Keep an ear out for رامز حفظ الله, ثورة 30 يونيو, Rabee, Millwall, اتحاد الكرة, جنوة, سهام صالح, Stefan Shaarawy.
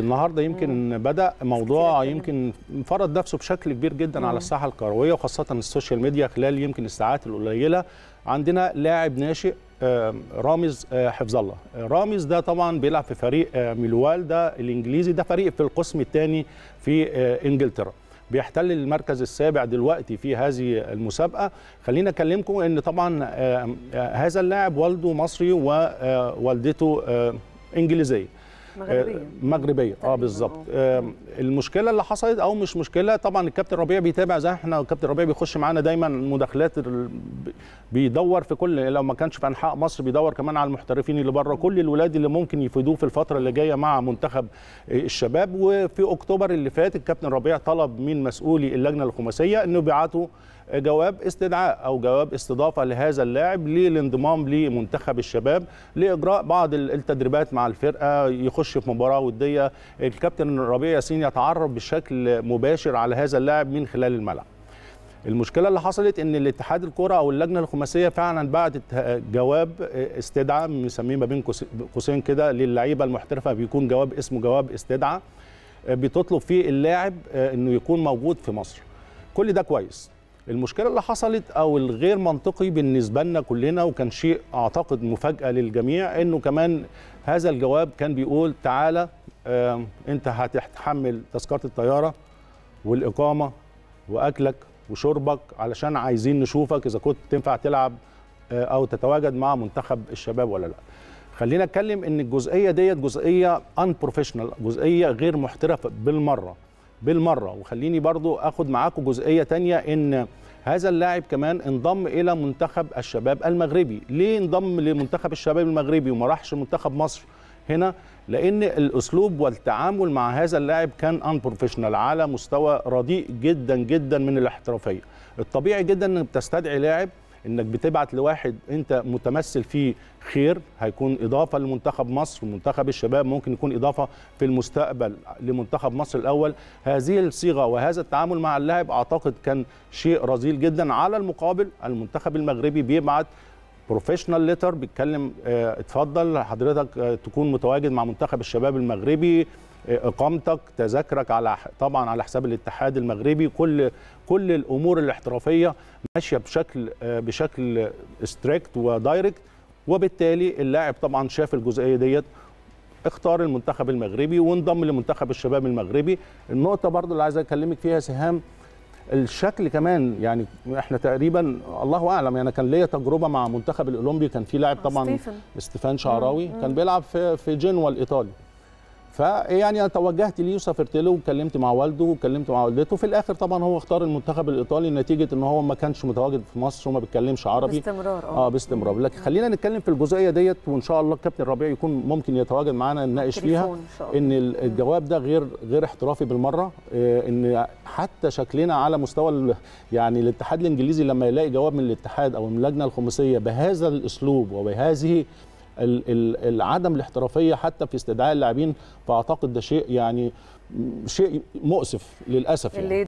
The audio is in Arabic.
النهارده يمكن بدأ موضوع يمكن فرض نفسه بشكل كبير جدا على الساحه الكرويه وخاصه السوشيال ميديا. خلال يمكن الساعات القليله عندنا لاعب ناشئ رامز حفظ الله. رامز ده طبعا بيلعب في فريق ميلوال ده الانجليزي، ده فريق في القسم الثاني في انجلترا، بيحتل المركز السابع دلوقتي في هذه المسابقه. خلينا اكلمكم ان طبعا هذا اللاعب والده مصري ووالدته انجليزيه مغربيه. بالظبط. المشكله اللي حصلت او مش مشكله، طبعا الكابتن ربيع بيتابع زي احنا، الكابتن ربيع بيخش معانا دايما مداخلات، بيدور في كل، لو ما كانش في انحاء مصر بيدور كمان على المحترفين اللي بره، كل الولاد اللي ممكن يفيدوه في الفتره اللي جايه مع منتخب الشباب. وفي اكتوبر اللي فات الكابتن ربيع طلب من مسؤولي اللجنه الخماسيه انه يبعتوا جواب استدعاء او جواب استضافه لهذا اللاعب للانضمام لمنتخب الشباب لاجراء بعض التدريبات مع الفرقه، يخش في مباراه وديه. الكابتن ربيع ياسين يتعرف بشكل مباشر على هذا اللاعب من خلال الملعب. المشكله اللي حصلت ان الاتحاد الكرة او اللجنه الخماسيه فعلا بعتت جواب استدعاء، بنسميه ما بين قوسين كده للعيبه المحترفه، بيكون جواب اسمه جواب استدعاء، بتطلب فيه اللاعب انه يكون موجود في مصر. كل ده كويس. المشكله اللي حصلت او الغير منطقي بالنسبه لنا كلنا، وكان شيء اعتقد مفاجاه للجميع، انه كمان هذا الجواب كان بيقول تعالى انت هتتحمل تذكره الطياره والاقامه واكلك وشربك علشان عايزين نشوفك اذا كنت تنفع تلعب او تتواجد مع منتخب الشباب ولا لا. خلينا نتكلم ان الجزئيه ديت جزئيه ان بروفيشنال، جزئيه غير محترفه بالمره. وخليني برضو اخد معاكم جزئيه تانية، ان هذا اللاعب كمان انضم الى منتخب الشباب المغربي. ليه انضم لمنتخب الشباب المغربي وما راحش منتخب مصر هنا؟ لان الاسلوب والتعامل مع هذا اللاعب كان ان بروفيشنال، على مستوى رديء جدا جدا من الاحترافيه. الطبيعي جدا انك بتستدعي لاعب، انك بتبعت لواحد انت متمثل فيه خير، هيكون اضافه لمنتخب مصر ومنتخب الشباب، ممكن يكون اضافه في المستقبل لمنتخب مصر الاول. هذه الصيغه وهذا التعامل مع اللاعب اعتقد كان شيء رذيل جدا. على المقابل المنتخب المغربي بيبعت بروفيشنال ليتر بيتكلم اتفضل حضرتك تكون متواجد مع منتخب الشباب المغربي، اقامتك، تذاكرك على طبعا على حساب الاتحاد المغربي. كل الامور الاحترافيه ماشيه بشكل ستريكت ودايركت، وبالتالي اللاعب طبعا شاف الجزئيه ديت، اختار المنتخب المغربي وانضم لمنتخب الشباب المغربي. النقطه برضو اللي عايز اكلمك فيها سهام، الشكل كمان، يعني احنا تقريبا الله اعلم، يعني كان ليا تجربه مع منتخب الاولمبي، كان في لاعب طبعا ستيفان شعراوي كان بيلعب في جنوة الايطالي، فيعني انا توجهت ليه وسافرت له واتكلمت مع والده واتكلمت مع والدته. في الاخر طبعا هو اختار المنتخب الايطالي نتيجه ان هو ما كانش متواجد في مصر وما بيتكلمش عربي باستمرار. باستمرار. لكن خلينا نتكلم في الجزئيه ديت، وان شاء الله الكابتن ربيع يكون ممكن يتواجد معانا نناقش فيها ان الجواب ده غير احترافي بالمره. ان حتى شكلنا على مستوى يعني الاتحاد الانجليزي لما يلاقي جواب من الاتحاد او من اللجنه الخماسيه بهذا الاسلوب وبهذه العدم الاحترافيه حتى في استدعاء اللاعبين، فاعتقد ده شيء مؤسف للاسف يعني.